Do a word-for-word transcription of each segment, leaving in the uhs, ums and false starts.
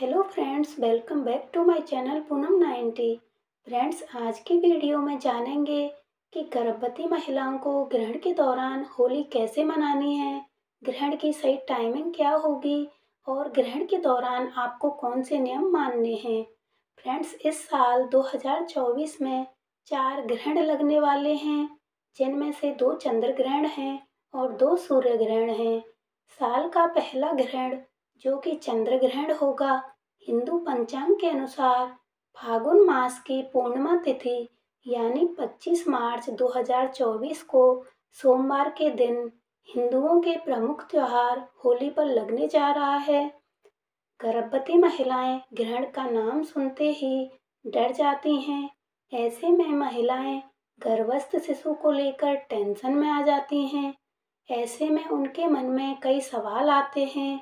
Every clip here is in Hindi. Hello friends, welcome back to my channel Poonam ninety. Friends, आज की वीडियो में जानेंगे कि गर्भवती महिलाओं को ग्रहण के दौरान होली कैसे मनानी है, ग्रहण की सही टाइमिंग क्या होगी और ग्रहण के दौरान आपको कौन से नियम मानने हैं। फ्रेंड्स, इस साल दो हज़ार चौबीस में चार ग्रहण लगने वाले हैं, जिनमें से दो चंद्रग्रहण हैं और दो सूर्य ग्रहण हैं। साल का पहला ग्रहण, जो कि चंद्रग्रहण होगा, हिंदू पंचांग के अनुसार फागुन मास की पूर्णिमा तिथि यानी पच्चीस मार्च दो हज़ार चौबीस को सोमवार के दिन हिंदुओं के प्रमुख त्यौहार होली पर लगने जा रहा है। गर्भवती महिलाएं ग्रहण का नाम सुनते ही डर जाती हैं। ऐसे में महिलाएं गर्भस्थ शिशु को लेकर टेंशन में आ जाती हैं। ऐसे में उनके मन में कई सवाल आते हैं,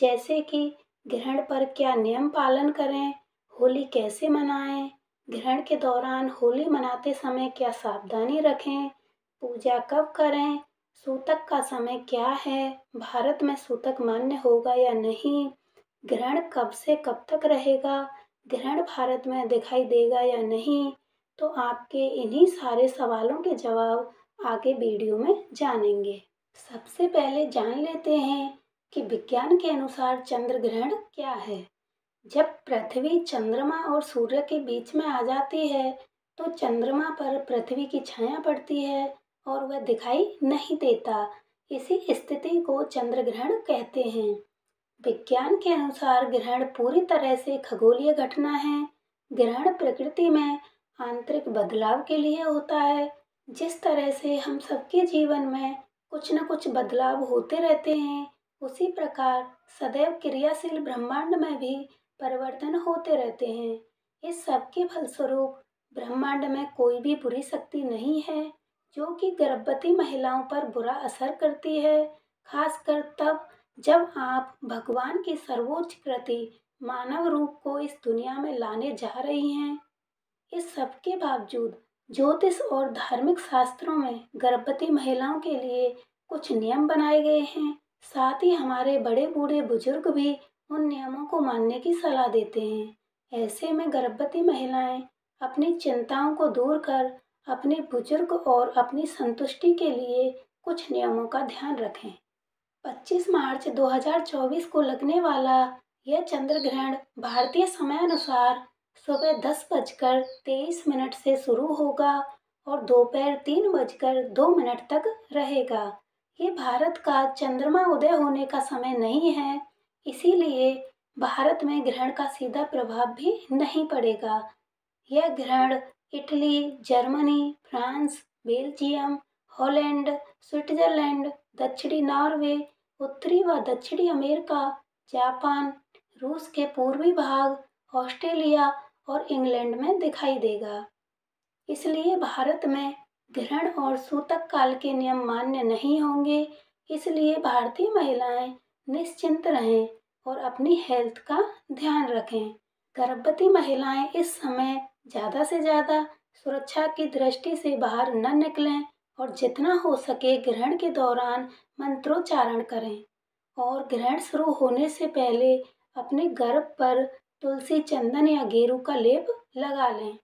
जैसे कि ग्रहण पर क्या नियम पालन करें, होली कैसे मनाएं, ग्रहण के दौरान होली मनाते समय क्या सावधानी रखें, पूजा कब करें, सूतक का समय क्या है, भारत में सूतक मान्य होगा या नहीं, ग्रहण कब से कब तक रहेगा, ग्रहण भारत में दिखाई देगा या नहीं। तो आपके इन्हीं सारे सवालों के जवाब आगे वीडियो में जानेंगे। सबसे पहले जान लेते हैं कि विज्ञान के अनुसार चंद्र ग्रहण क्या है। जब पृथ्वी चंद्रमा और सूर्य के बीच में आ जाती है तो चंद्रमा पर पृथ्वी की छाया पड़ती है और वह दिखाई नहीं देता। इसी स्थिति को चंद्र ग्रहण कहते हैं। विज्ञान के अनुसार ग्रहण पूरी तरह से खगोलीय घटना है। ग्रहण प्रकृति में आंतरिक बदलाव के लिए होता है। जिस तरह से हम सबके जीवन में कुछ न कुछ बदलाव होते रहते हैं, उसी प्रकार सदैव क्रियाशील ब्रह्मांड में भी परिवर्तन होते रहते हैं। इस सब के फलस्वरूप ब्रह्मांड में कोई भी बुरी शक्ति नहीं है जो कि गर्भवती महिलाओं पर बुरा असर करती है, खासकर तब जब आप भगवान की सर्वोच्च कृति मानव रूप को इस दुनिया में लाने जा रही हैं। इस सब के बावजूद ज्योतिष और धार्मिक शास्त्रों में गर्भवती महिलाओं के लिए कुछ नियम बनाए गए हैं। साथ ही हमारे बड़े बूढ़े बुजुर्ग भी उन नियमों को मानने की सलाह देते हैं। ऐसे में गर्भवती महिलाएं अपनी चिंताओं को दूर कर अपने बुजुर्ग और अपनी संतुष्टि के लिए कुछ नियमों का ध्यान रखें। पच्चीस मार्च दो हज़ार चौबीस को लगने वाला यह चंद्र ग्रहण भारतीय समय अनुसार सुबह दस बजकर तेईस मिनट से शुरू होगा और दोपहर तीन बजकर दो मिनट तक रहेगा। ये भारत का चंद्रमा उदय होने का समय नहीं है, इसीलिए भारत में ग्रहण का सीधा प्रभाव भी नहीं पड़ेगा। यह ग्रहण Italy, Germany, France, Belgium, Holland, Switzerland, दक्षिणी नॉर्वे, उत्तरी व दक्षिणी अमेरिका, जापान, रूस के पूर्वी भाग, ऑस्ट्रेलिया और इंग्लैंड में दिखाई देगा। इसलिए भारत में ग्रहण और सूतक काल के नियम मान्य नहीं होंगे। इसलिए भारतीय महिलाएं निश्चिंत रहें और अपनी हेल्थ का ध्यान रखें। गर्भवती महिलाएं इस समय ज़्यादा से ज़्यादा सुरक्षा की दृष्टि से बाहर न निकलें और जितना हो सके ग्रहण के दौरान मंत्रोच्चारण करें और ग्रहण शुरू होने से पहले अपने गर्भ पर तुलसी, चंदन या गेरू का लेप लगा लें।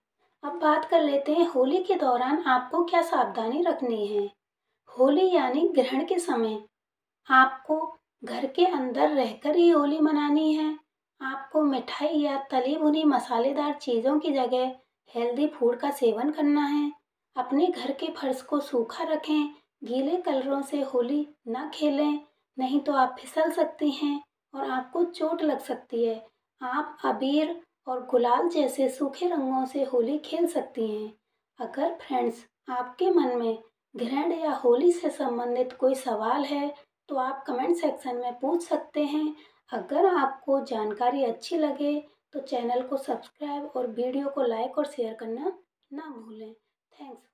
अब बात कर लेते हैं होली के दौरान आपको क्या सावधानी रखनी है। होली यानी ग्रहण के समय आपको घर के अंदर रहकर ही होली मनानी है। आपको मिठाई या तली भुनी मसालेदार चीज़ों की जगह हेल्दी फूड का सेवन करना है। अपने घर के फर्श को सूखा रखें। गीले कलरों से होली ना खेलें, नहीं तो आप फिसल सकती हैं और आपको चोट लग सकती है। आप अबीर और गुलाल जैसे सूखे रंगों से होली खेल सकती हैं। अगर फ्रेंड्स आपके मन में ग्रहण या होली से संबंधित कोई सवाल है तो आप कमेंट सेक्शन में पूछ सकते हैं। अगर आपको जानकारी अच्छी लगे तो चैनल को सब्सक्राइब और वीडियो को लाइक और शेयर करना ना भूलें। थैंक्स।